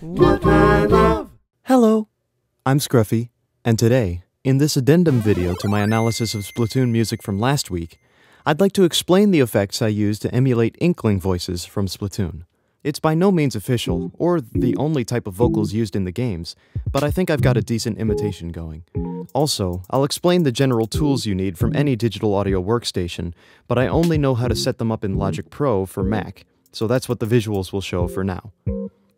what I love. Hello, I'm Scruffy, and today, in this addendum video to my analysis of Splatoon music from last week, I'd like to explain the effects I used to emulate Inkling voices from Splatoon. It's by no means official, or the only type of vocals used in the games, but I think I've got a decent imitation going. Also, I'll explain the general tools you need from any digital audio workstation, but I only know how to set them up in Logic Pro for Mac, so that's what the visuals will show for now.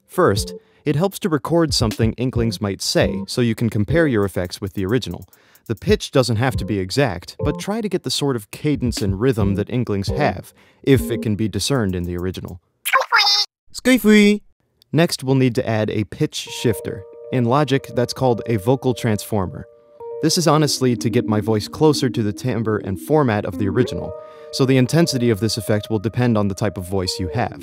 First, it helps to record something Inklings might say, so you can compare your effects with the original. The pitch doesn't have to be exact, but try to get the sort of cadence and rhythm that Inklings have, if it can be discerned in the original. Scruffy! Next, we'll need to add a pitch shifter. In Logic, that's called a vocal transformer. This is honestly to get my voice closer to the timbre and format of the original, so the intensity of this effect will depend on the type of voice you have.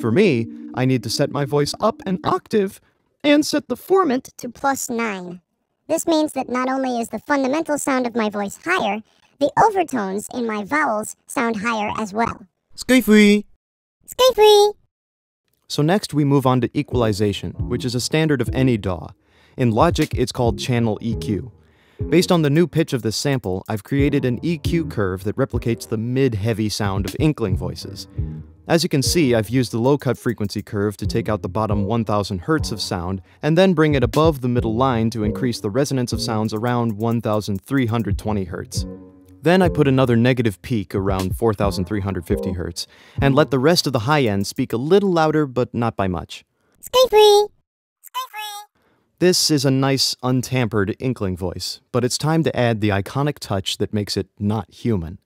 For me, I need to set my voice up an octave and set the format to +9. This means that not only is the fundamental sound of my voice higher, the overtones in my vowels sound higher as well. Scruffy! Scruffy! So next we move on to equalization, which is a standard of any DAW. In Logic, it's called channel EQ. Based on the new pitch of this sample, I've created an EQ curve that replicates the mid-heavy sound of Inkling voices. As you can see, I've used the low-cut frequency curve to take out the bottom 1000 Hz of sound, and then bring it above the middle line to increase the resonance of sounds around 1320 Hz. Then I put another negative peak around 4350 Hz, and let the rest of the high end speak a little louder, but not by much. Scruffy! Scruffy! This is a nice, untampered Inkling voice, but it's time to add the iconic touch that makes it not human.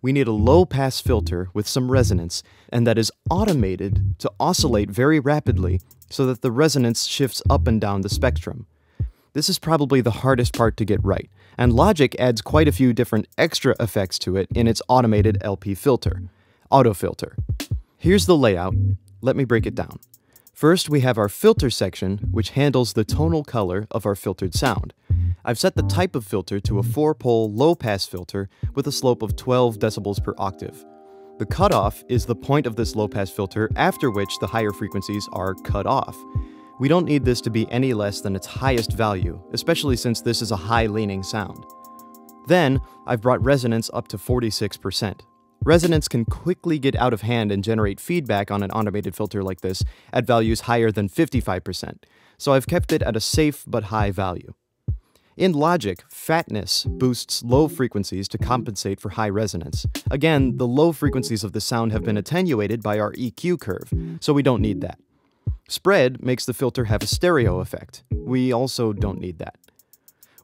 We need a low-pass filter with some resonance, and that is automated to oscillate very rapidly so that the resonance shifts up and down the spectrum. This is probably the hardest part to get right, and Logic adds quite a few different extra effects to it in its automated LP filter, auto filter. Here's the layout. Let me break it down. First, we have our filter section, which handles the tonal color of our filtered sound. I've set the type of filter to a 4-pole low-pass filter with a slope of 12 decibels per octave. The cutoff is the point of this low-pass filter after which the higher frequencies are cut off. We don't need this to be any less than its highest value, especially since this is a high-leaning sound. Then, I've brought resonance up to 46%. Resonance can quickly get out of hand and generate feedback on an automated filter like this at values higher than 55%, so I've kept it at a safe but high value. In Logic, fatness boosts low frequencies to compensate for high resonance. Again, the low frequencies of the sound have been attenuated by our EQ curve, so we don't need that. Spread makes the filter have a stereo effect. We also don't need that.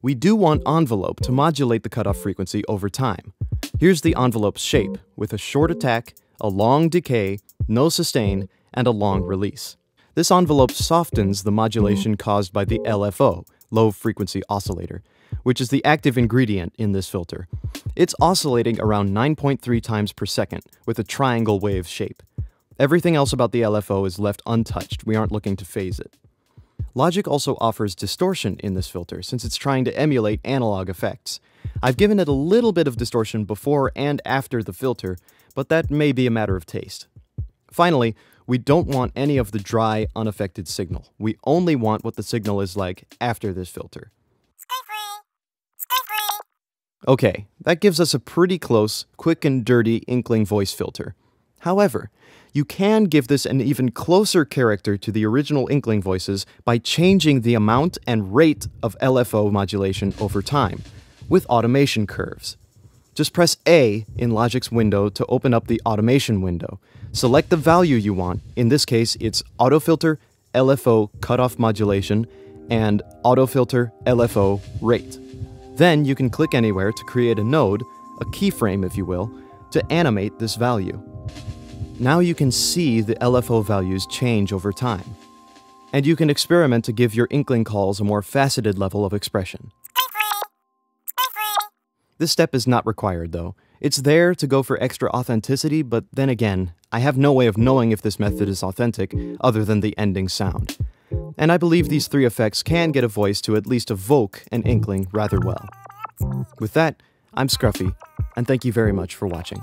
We do want envelope to modulate the cutoff frequency over time. Here's the envelope's shape, with a short attack, a long decay, no sustain, and a long release. This envelope softens the modulation caused by the LFO, low frequency oscillator, which is the active ingredient in this filter. It's oscillating around 9.3 times per second, with a triangle wave shape. Everything else about the LFO is left untouched, we aren't looking to phase it. Logic also offers distortion in this filter, since it's trying to emulate analog effects. I've given it a little bit of distortion before and after the filter, but that may be a matter of taste. Finally, we don't want any of the dry, unaffected signal. We only want what the signal is like after this filter. Scruffy! Scruffy! Okay, that gives us a pretty close, quick and dirty Inkling voice filter. However, you can give this an even closer character to the original Inkling voices by changing the amount and rate of LFO modulation over time, with automation curves. Just press A in Logic's window to open up the automation window. Select the value you want, in this case it's Auto Filter, LFO Cutoff Modulation, and Auto Filter, LFO Rate. Then you can click anywhere to create a node, a keyframe if you will, to animate this value. Now you can see the LFO values change over time. And you can experiment to give your Inkling calls a more faceted level of expression. Scruffy! Scruffy! This step is not required, though. It's there to go for extra authenticity, but then again, I have no way of knowing if this method is authentic, other than the ending sound. And I believe these three effects can get a voice to at least evoke an Inkling rather well. With that, I'm Scruffy, and thank you very much for watching.